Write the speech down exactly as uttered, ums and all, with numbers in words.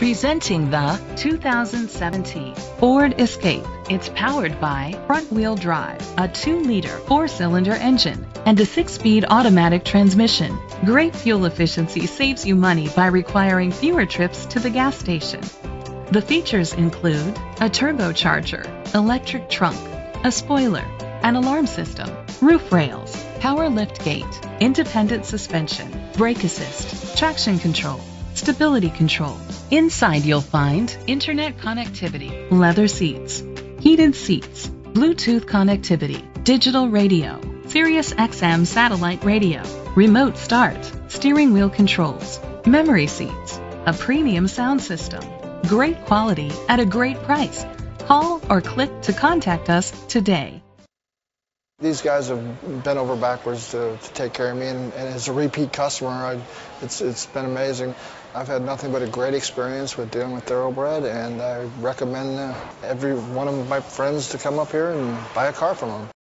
Presenting the two thousand seventeen Ford Escape. It's powered by front-wheel drive, a two liter four cylinder engine, and a six speed automatic transmission. Great fuel efficiency saves you money by requiring fewer trips to the gas station. The features include a turbocharger, electric trunk, a spoiler, an alarm system, roof rails, power lift gate, independent suspension, brake assist, traction control, stability control. Inside you'll find internet connectivity, leather seats, heated seats, Bluetooth connectivity, digital radio, Sirius X M satellite radio, remote start, steering wheel controls, memory seats, a premium sound system. Great quality at a great price. Call or click to contact us today. These guys have bent over backwards to, to take care of me, and, and as a repeat customer, I, it's, it's been amazing. I've had nothing but a great experience with dealing with Thoroughbred, and I recommend every one of my friends to come up here and buy a car from them.